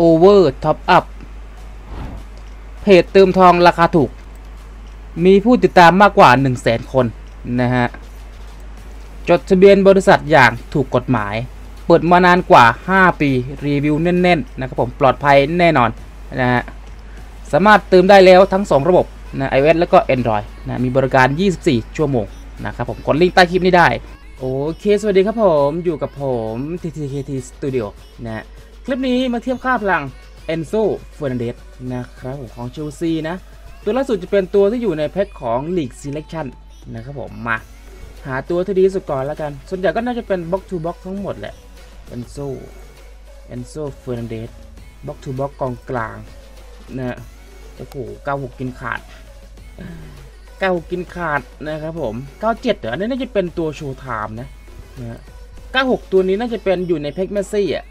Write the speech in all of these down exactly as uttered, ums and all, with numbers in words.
โอเวอร์ท็อปอัพเพจเติมทองราคาถูกมีผู้ติดตามมากกว่า หนึ่งแสน คนนะฮะจดทะเบียนบริษัทอย่างถูกกฎหมายเปิดมานานกว่าห้าปีรีวิวแน่นๆนะครับผมปลอดภัยแน่นอนนะฮะสามารถเติมได้แล้วทั้งสองระบบนะ iOS แล้วก็ Android นะมีบริการยี่สิบสี่ชั่วโมงนะครับผมกดลิงก์ใต้คลิปนี้ได้โอเคสวัสดีครับผมอยู่กับผม ที ที เค ที Studio นะคลิปนี้มาเทียบค่าพลัง Enzo Fernandez นะครับผมของ Chelsea นะตัวล่าสุดจะเป็นตัวที่อยู่ในแพ็คของ League Selection นะครับผมมาหาตัวที่ดีสุดก่อนแล้วกันส่วนใหญ่ก็น่าจะเป็น Box to Box ทั้งหมดแหละ Enzo Enzo Fernandez Box to Box กองกลางนะโอ้โหเก้าสิบหกกินขาดเก้าสิบหกกินขาดนะครับผมเก้าสิบเจ็ดเดี๋ยวอันนี้น่าจะเป็นตัวโชว์ไทม์นะนะเก้าสิบหกตัวนี้น่าจะเป็นอยู่ในแพ็ค Messi อ่ะ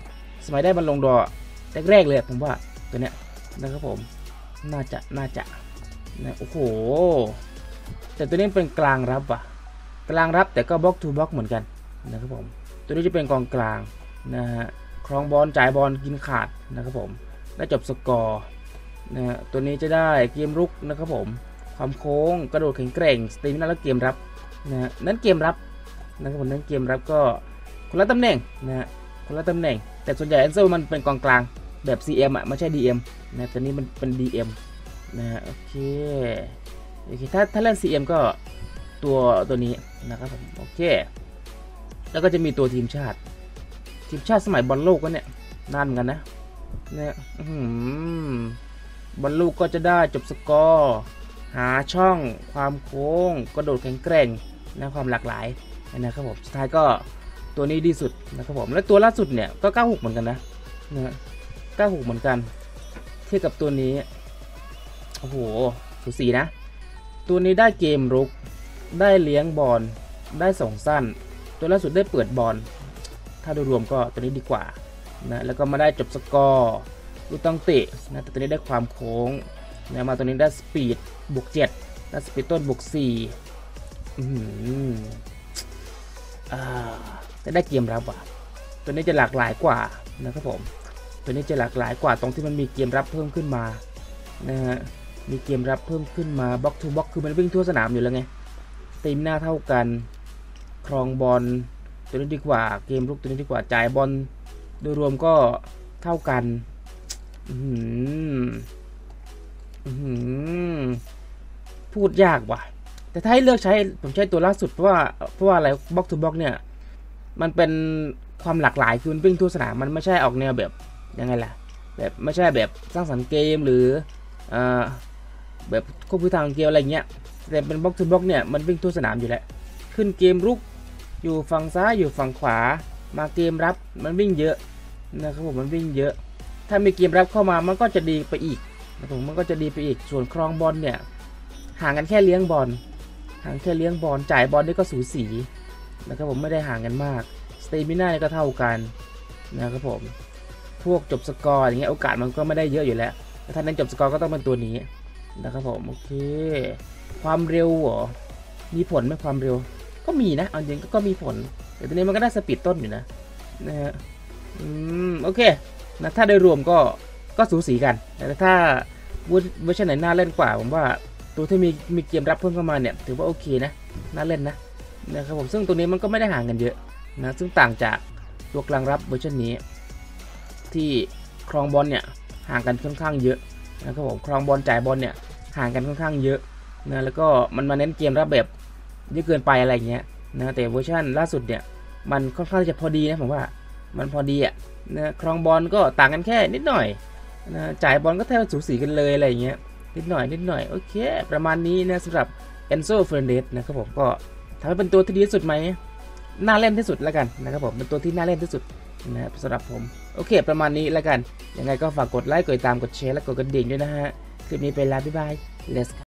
สมัยได้บอลลงดอร์แรกๆเลยผมว่าตัวเนี้ยนะครับผมน่าจะน่าจะนะโอ้โหแต่ตัวนี้เป็นกลางรับว่ะกลางรับแต่ก็บล็อกทูบล็อกเหมือนกันนะครับผมตัวนี้จะเป็นกองกลางนะฮะครองบอลจ่ายบอลกินขาดนะครับผมและจบสกอร์นะฮะตัวนี้จะได้เกมรุกนะครับผมความโค้งกระโดดแข็งแกร่งสตรีมนั่นแล้วเกมรับนะฮะนั้นเกมรับนะครับผมนั้นเกมรับก็คนละตำแหน่งนะฮะคนละตำแหน่งแต่ส่วนใหญ่แอนเซลมันเป็นกองกลางแบบ ซี เอ็ม อ่ะไม่ใช่ ดี เอ็ม นะตัวนี้มันเป็น ดี เอ็ม นะฮะโอเคโอเคถ้าถ้าเล่น ซี เอ็ม ก็ตัวตัวนี้นะครับผมโอเคแล้วก็จะมีตัวทีมชาติทีมชาติสมัยบอลโลกก็เนี่ยนานเหมือนกันนะเนี่ยบอลลูกก็จะได้จบสกอร์หาช่องความโค้งกระโดดแข็งแกร่งนะความหลากหลายนะครับผมสุดท้ายก็ตัวนี้ดีสุดนะครับผมและตัวล่าสุดเนี่ยก็เก้าสิบหกเหมือนกันนะนะเก้าสิบหกเหมือนกันเทียบกับตัวนี้โอ้โหสูสีนะตัวนี้ได้เกมรุกได้เลี้ยงบอลได้ส่งสั้นตัวล่าสุดได้เปิดบอลถ้าโดยรวมก็ตัวนี้ดีกว่านะแล้วก็มาได้จบสกอร์ดูต้องเตะนะแต่ตัวนี้ได้ความโค้งนะมาตัวนี้ได้สปีดบวกเจ็ดได้สปีดต้นบวกสี่จะได้เกมรับว่ะตัวนี้จะหลากหลายกว่านะครับผมตัวนี้จะหลากหลายกว่าตรงที่มันมีเกมรับเพิ่มขึ้นมานะฮะมีเกมรับเพิ่มขึ้นมาบล็อกทูบล็อกคือมันวิ่งทั่วสนามอยู่แล้วไงตีมหน้าเท่ากันครองบอลตัวนี้ดีกว่าเกมลุกตัวนี้ดีกว่าจ่ายบอลโดยรวมก็เท่ากันพูดยากว่ะแต่ถ้าให้เลือกใช้ผมใช้ตัวล่าสุดเพราะว่าเพราะว่าอะไรบล็อกทูบล็อกเนี่ยมันเป็นความหลากหลายคือวิ่งทั่วสนามมันไม่ใช่ออกแนวแบบยังไงล่ะแบบไม่ใช่แบบสร้างสรรค์เกมหรือแบบควบคุมทางเกมอะไรเงี้ยแต่เป็นบล็อกทูบล็อกเนี่ยมันวิ่งทั่วสนามอยู่แล้วขึ้นเกมรุกอยู่ฝั่งซ้ายอยู่ฝั่งขวามาเกมรับมันวิ่งเยอะนะครับผมมันวิ่งเยอะถ้ามีเกมรับเข้ามามันก็จะดีไปอีกนะผมมันก็จะดีไปอีกส่วนครองบอลเนี่ยห่างกันแค่เลี้ยงบอลห่างแค่เลี้ยงบอลจ่ายบอลนี่ก็สูสีนะครับผมไม่ได้ห่างกันมากสเตมิน่าก็เท่ากันนะครับผมพวกจบสกอร์อย่างเงี้ยโอกาสมันก็ไม่ได้เยอะอยู่แล้วถ้านั้นจบสกอร์ก็ต้องเป็นตัวนี้นะครับผมโอเคความเร็วเหรอมีผลไหมความเร็วก็มีนะเอาจริงก็มีผลแต่ตัวนี้มันก็ได้สปีดต้นอยู่นะนะฮะอืมโอเคนะถ้าโดยรวมก็ก็สูสีกันแต่ถ้าเวอร์ชันไหนน่าเล่นกว่าผมว่าตัวที่มีมีเกมรับเพิ่มเข้ามาเนี่ยถือว่าโอเคนะน่าเล่นนะนะครับผมซึ่งตัวนี้มันก็ไม่ได้ห่างกันเยอะนะซึ่งต่างจากตัวกลางรับเวอร์ชันนี้ที่ครองบอลเนี่ยห่างกันค่อนข้างเยอะนะครับผมครองบอลจ่ายบอลเนี่ยห่างกันค่อนข้างเยอะนะแล้วก็มันมาเน้นเกมรับแบบเยอะเกินไปอะไรเงี้ยนะแต่เวอร์ชันล่าสุดเนี่ยมันค่อนข้างจะพอดีนะผมว่ามันพอดีอ่ะนะครองบอลก็ต่างกันแค่นิดหน่อยนะจ่ายบอลก็แทบสูสีกันเลยอะไรอย่างเงี้ยนิดหน่อยนิดหน่อยโอเคประมาณนี้นะสำหรับ Enzo Fernandez นะครับผมก็ทำให้เป็นตัวที่ดีที่สุดไหมน่าเล่นที่สุดแล้วกันนะครับผมเป็นตัวที่น่าเล่นที่สุดนะครับสำหรับผมโอเคประมาณนี้แล้วกันยังไงก็ฝากกดไลค์กดติดตามกดแชร์และกดกระดิ่งด้วยนะฮะคลิปนี้ไปแล้วบ๊ายบาย Let's go